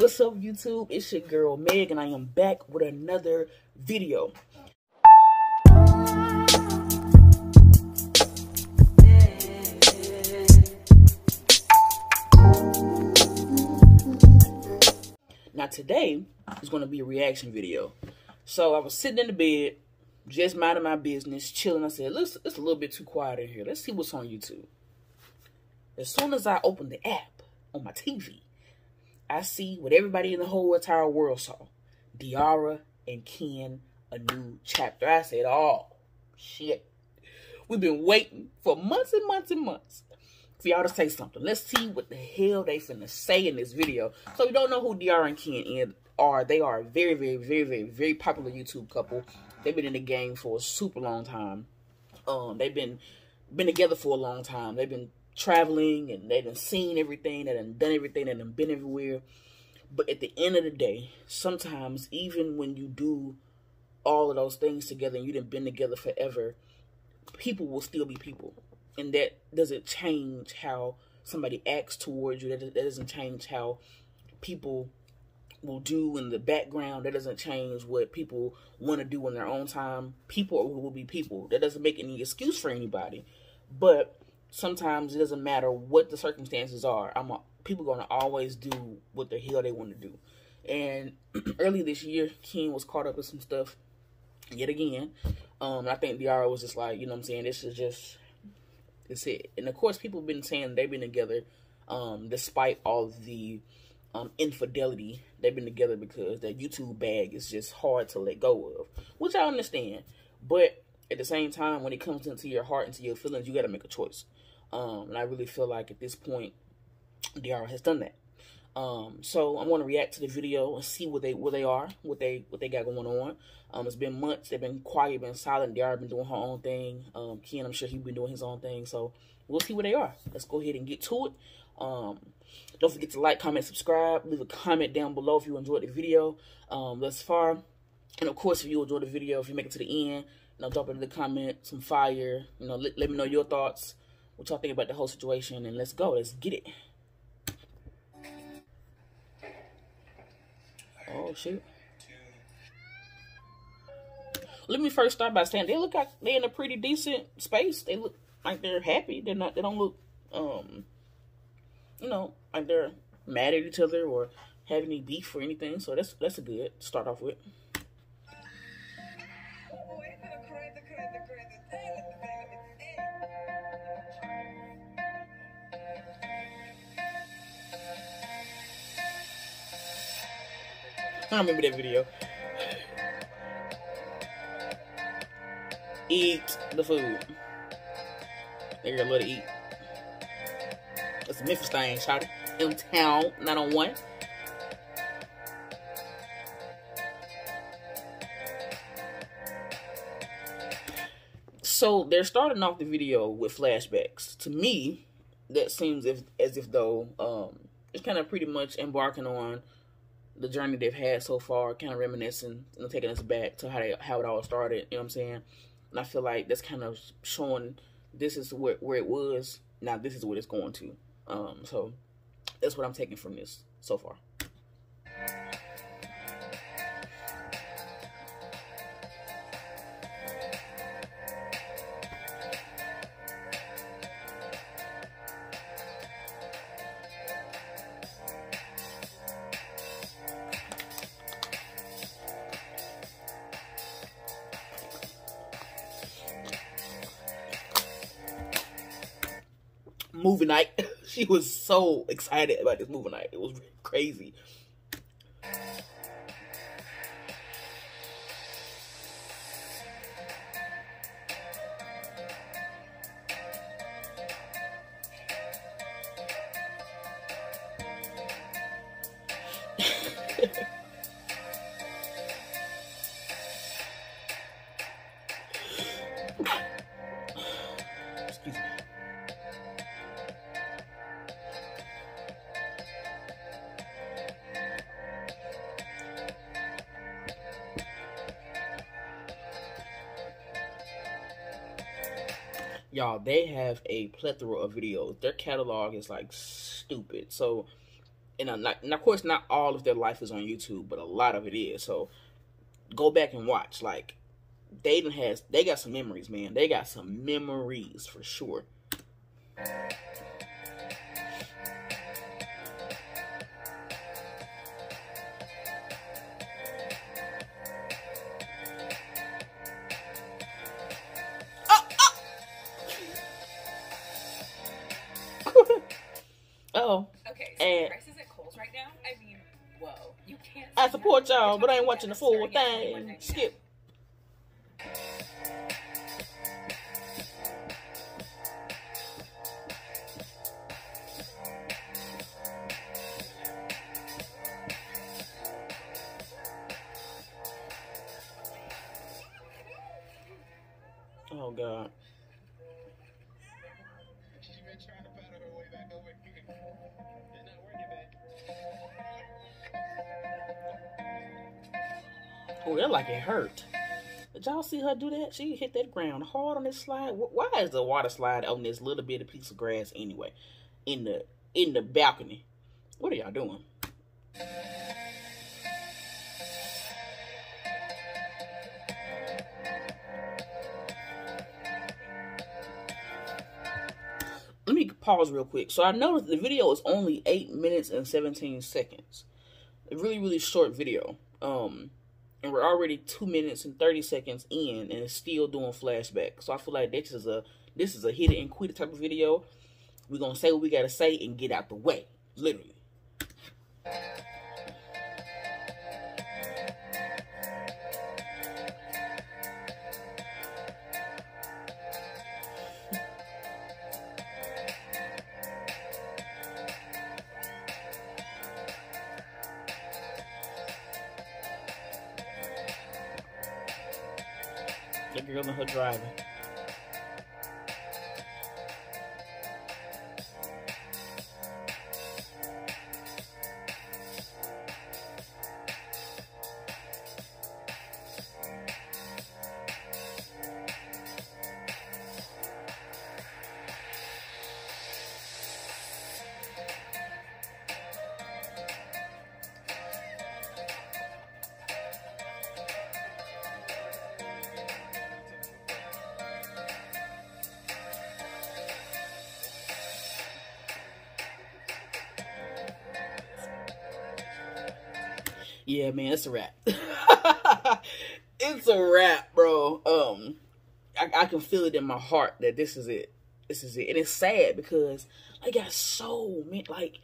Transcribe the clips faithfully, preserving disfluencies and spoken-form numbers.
What's up, YouTube? It's your girl Meg, and I am back with another video. Now today is going to be a reaction video. So I was sitting in the bed, just minding my business, chilling. I said, "Let's. It's a little bit too quiet in here. Let's see what's on YouTube." As soon as I opened the app on my T V, I see what everybody in the whole entire world saw. De'Arra and Ken, A New Chapter. I said, oh, shit. We've been waiting for months and months and months for y'all to say something. Let's see what the hell they finna say in this video. So you don't know who De'Arra and Ken are. They are a very, very, very, very, very popular YouTube couple. They've been in the game for a super long time. Um, They've been, been together for a long time. They've been traveling, and they done seen everything, they done done everything, they done been everywhere. But at the end of the day, sometimes even when you do all of those things together and you done been together forever, people will still be people. And that doesn't change how somebody acts towards you. That, that doesn't change how people will do in the background. That doesn't change what people want to do in their own time. People will be people. That doesn't make any excuse for anybody. But sometimes it doesn't matter what the circumstances are. I'm a, people going to always do what the hell they want to do. And early this year, Ken was caught up with some stuff yet again. Um, I think De'Arra was just like, you know what I'm saying, this is just, it's it. And of course, people have been saying they've been together um, despite all the um, infidelity. They've been together because that YouTube bag is just hard to let go of, which I understand. But at the same time, when it comes into your heart and to your feelings, you got to make a choice. Um, and I really feel like at this point, De'Arra has done that. Um, so I want to react to the video and see what they what they are, what they what they got going on. Um, it's been months. They've been quiet, been silent. De'Arra been doing her own thing. Um, Ken, I'm sure he's been doing his own thing. So we'll see what they are. Let's go ahead and get to it. Um, don't forget to like, comment, subscribe. Leave a comment down below if you enjoyed the video um, thus far. And of course, if you enjoyed the video, if you make it to the end, you know, drop it in the comment, some fire. You know, let, let me know your thoughts, what y'all think about the whole situation, and let's go. Let's get it. Oh shit. Let me first start by saying they look like they're in a pretty decent space. They look like they're happy. They're not. They don't look, um, you know, like they're mad at each other or have any beef or anything. So that's that's a good start off with. I remember that video. Eat the food. They gotta love to eat. That's a Memphis thing, shout it. In town, not on one. So they're starting off the video with flashbacks. To me, that seems if, as if though um, it's kind of pretty much embarking on the journey they've had so far, kind of reminiscing and taking us back to how they, how it all started, you know what I'm saying? And I feel like that's kind of showing this is where, where it was, now this is what it's going to. Um, so that's what I'm taking from this so far. Movie night. She was so excited about this movie night. It was crazy. Excuse me. Y'all, they have a plethora of videos. Their catalog is like stupid. So and, I'm not, and of course, not all of their life is on YouTube, but a lot of it is. So go back and watch. Like, they done has they got some memories, man. They got some memories for sure. Uh-oh. Okay, so and the prices at Kohl's right now, I mean, whoa. You can't I support y'all, but I ain't watching the full thing. Skip. Oh, God. Oh, that like it hurt. Did y'all see her do that? She hit that ground hard on this slide. Why is the water slide on this little bit of piece of grass anyway? In the in the balcony. What are y'all doing? Let me pause real quick. So I noticed the video is only eight minutes and seventeen seconds. A really, really short video. Um... And we're already two minutes and thirty seconds in, and it's still doing flashbacks. So I feel like this is a this is a hit it and quit it type of video. We're going to say what we got to say and get out the way. Literally. The girl and her driving. Yeah, man, it's a wrap. It's a wrap, bro. Um, I, I can feel it in my heart that this is it. This is it. And it's sad because I got so many, like,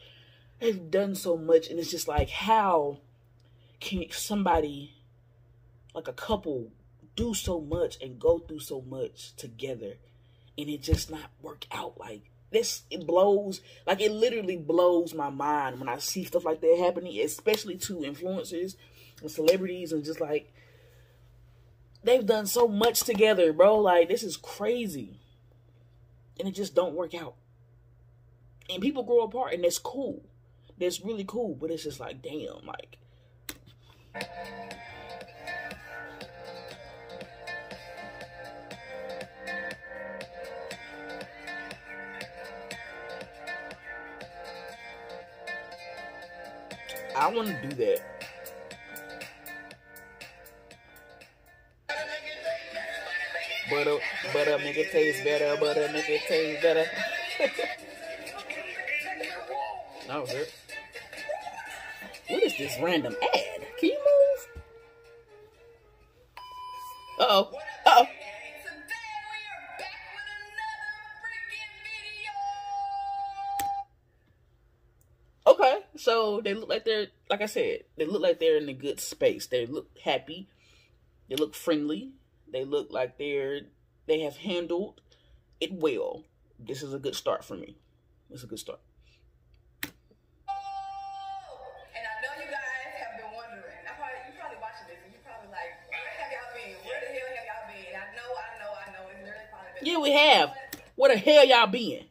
they've done so much. And it's just like, how can somebody, like a couple, do so much and go through so much together and it just not work out? Like, this, it blows, like it literally blows my mind when I see stuff like that happening, especially to influencers and celebrities and just like, they've done so much together, bro. Like, this is crazy. And it just don't work out. And people grow apart and that's cool. That's really cool, but it's just like, damn, like... I want to do that. Butter, butter, make it taste better. Butter, make it taste better. That was it. What is this random ad? Can you move? Uh-oh. Uh-oh. So they look like they're, like I said, they look like they're in a good space. They look happy. They look friendly. They look like they're, they have handled it well. This is a good start for me. This is a good start. Yeah, we have. Where the hell y'all been?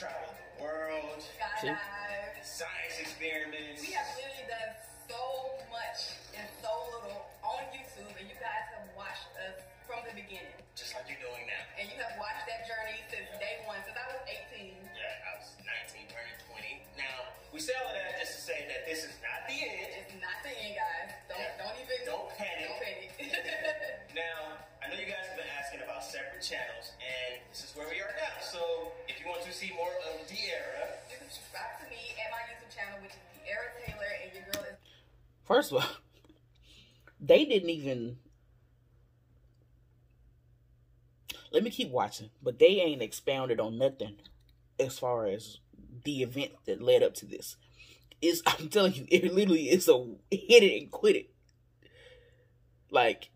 Travel the world. Skydive. science experiments. We have literally done so much and so little on YouTube, and you guys have watched us from the beginning. Just like you're doing now. And you have watched that journey since yeah. day one, since I was eighteen. Yeah, I was nineteen, turning twenty. Now, we say all of that just to say that this is not the end. It's not the end, guys. Don't, yeah. don't even... Don't panic. Don't panic. Now, I know you guys have been asking about separate channels, and this is where we are now. So, if you want to see more of De'Arra, you can subscribe to me and my YouTube channel, which is De'Arra Taylor, and your girl is... First of all, they didn't even... Let me keep watching, but they ain't expounded on nothing as far as the event that led up to this. It's, I'm telling you, it literally is a hit it and quit it. Like,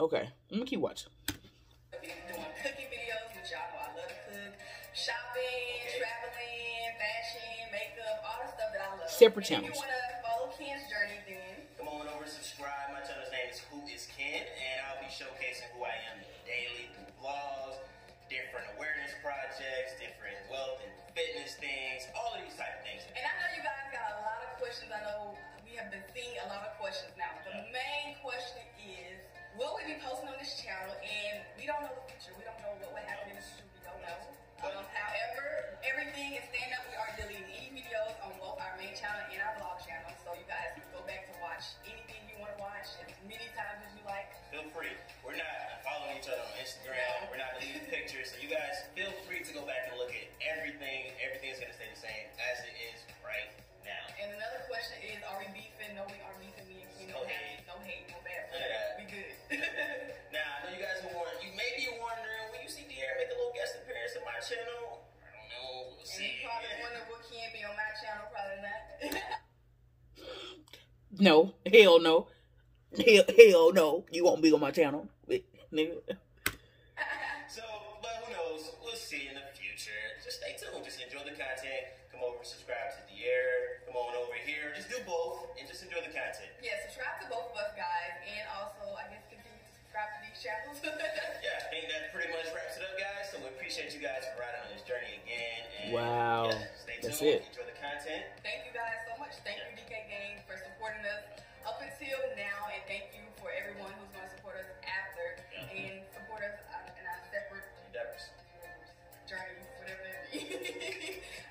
okay, let me keep watching. Doing cooking videos, which y'all know I love to cook. Shopping, traveling, fashion, makeup, all the stuff that I love. Separate channels. If you want to follow Ken's journey, then come on over, subscribe. My channel's name is Who Is Ken, and I'll be showcasing who I am daily through vlogs, different awareness projects, different wealth and fitness things, all of these type of things. And I know you guys got a lot of questions. I know we have been seeing a lot of questions now. The yeah. main question is, will we be posting on this channel? And we don't know the future. We don't know what will happen no. in the future. We don't know. But, um, however, everything is stand up. We are deleting any videos on both our main channel and our vlog channel. So you guys can go back to watch anything you want to watch as many times as you like. Feel free. We're not following each other on Instagram. We're not deleting pictures. So you guys feel free to go back and look at everything. Everything is going to stay the same as it is right now. And another question is, are we beefing? No, we aren't beefing. Me and you know, no hate. No hate. No bad. Yeah. We good. Now, I know you guys are wondering. You may be wondering, when you see De'Arra make a little guest appearance on my channel, I don't know. We'll see. And you probably wonder what can be on my channel. Probably not. No, hell no. Hell, hell no. You won't be on my channel. Nigga. So, but who knows? We'll see in the future. Just stay tuned. Just enjoy the content. Come over, subscribe to De'Arra. Come on over here. Just do both and just enjoy the content. Yeah, subscribe to both of us, guys. And also, I guess, continue to subscribe to these channels. Yeah, I think that pretty much wraps it up, guys. So we appreciate you guys for riding on this journey again. And wow. Yeah, stay tuned. That's it. Enjoy the content. Thank you guys so much. Thank yeah. you, D K Gang, for supporting us up until now, and thank you for everyone who's going to support us after yeah. and support us in our separate endeavors, journeys, whatever that be.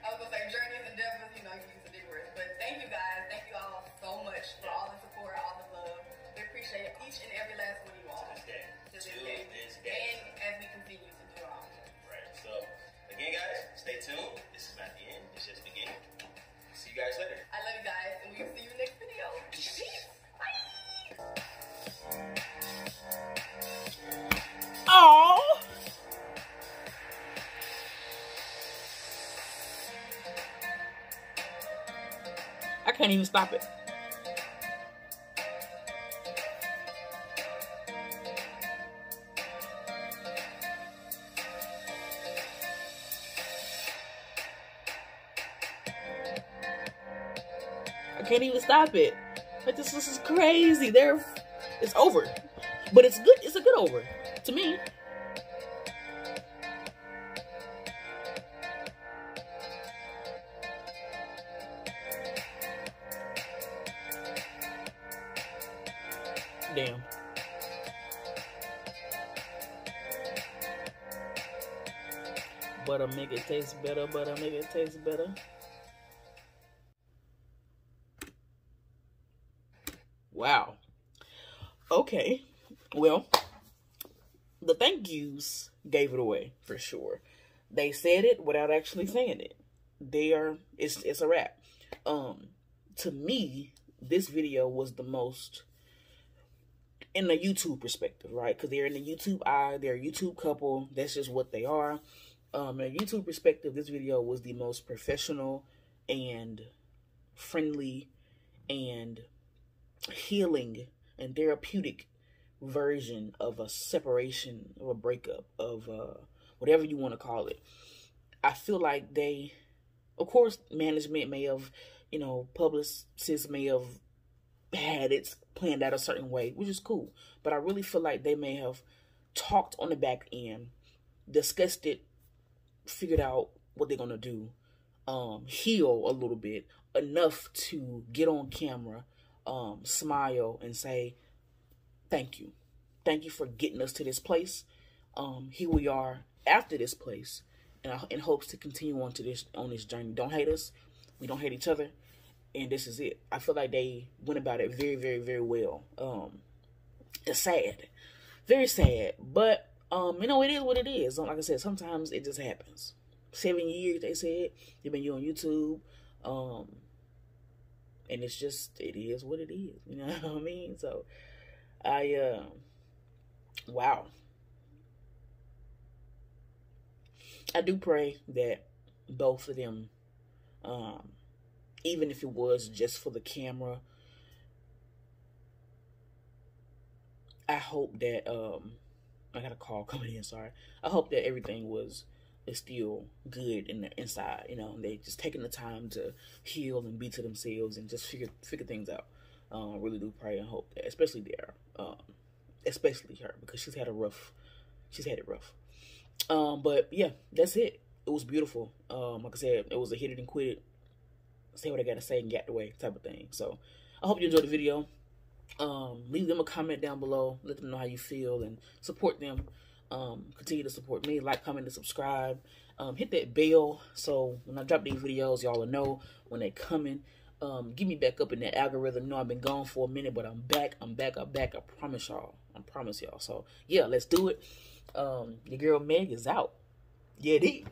I was going to say journeys, endeavors, you know, you use the big words. But thank you guys. Thank you all so much for all the support, all the love. We appreciate each and every last one of you all. To this day. To this, to day. this day. And as we continue to do our own. Right. So, again, guys, stay tuned. This is not the end. It's just the beginning. See you guys later. I love you guys, and we'll see you next video. Peace. Bye. Oh. I can't even stop it. Can't even stop it. Like this, this is crazy. There, it's over, but it's good. It's a good over to me. Damn. Butter make it taste better. Butter make it taste better. Wow. Okay. Well, the thank yous gave it away for sure. They said it without actually saying it. They are, it's, it's a wrap. Um, to me, this video was the most in the YouTube perspective, right? Because they're in the YouTube eye, they're a YouTube couple. That's just what they are. Um, in a YouTube perspective, this video was the most professional and friendly and healing and therapeutic version of a separation or a breakup of uh whatever you want to call it. I feel like they, of course, management may have, you know, publicists may have had it planned out a certain way, which is cool, but I really feel like they may have talked on the back end, discussed it, figured out what they're gonna do, um, heal a little bit, enough to get on camera, um, smile, and say, thank you. Thank you for getting us to this place. Um, here we are after this place, and in hopes to continue on to this on this journey. Don't hate us. We don't hate each other. And this is it. I feel like they went about it very, very, very well. Um, it's sad. Very sad. But, um, you know, it is what it is. Like I said, sometimes it just happens. Seven years, they said. They've been you on YouTube. Um, and it's just, it is what it is. You know what I mean? So, I, uh, wow. I do pray that both of them, um, even if it was just for the camera, I hope that, um, I got a call coming in, sorry. I hope that everything was is still good in the inside, you know, they just taking the time to heal and be to themselves and just figure figure things out. Um, really do pray and hope that, especially there, um, especially her, because she's had a rough, she's had it rough. Um, but yeah, that's it. It was beautiful. Um, like I said, it was a hit it and quit it. Say what I gotta say and get the way type of thing. So I hope you enjoyed the video. Um, leave them a comment down below. Let them know how you feel and support them. Um, continue to support me. Like, comment, and subscribe. Um, hit that bell so when I drop these videos, y'all will know when they coming. Um, get me back up in that algorithm. You know I've been gone for a minute, but I'm back. I'm back. I'm back. I promise y'all. I promise y'all. So yeah, let's do it. Um, your girl Meg is out. Yeah, D.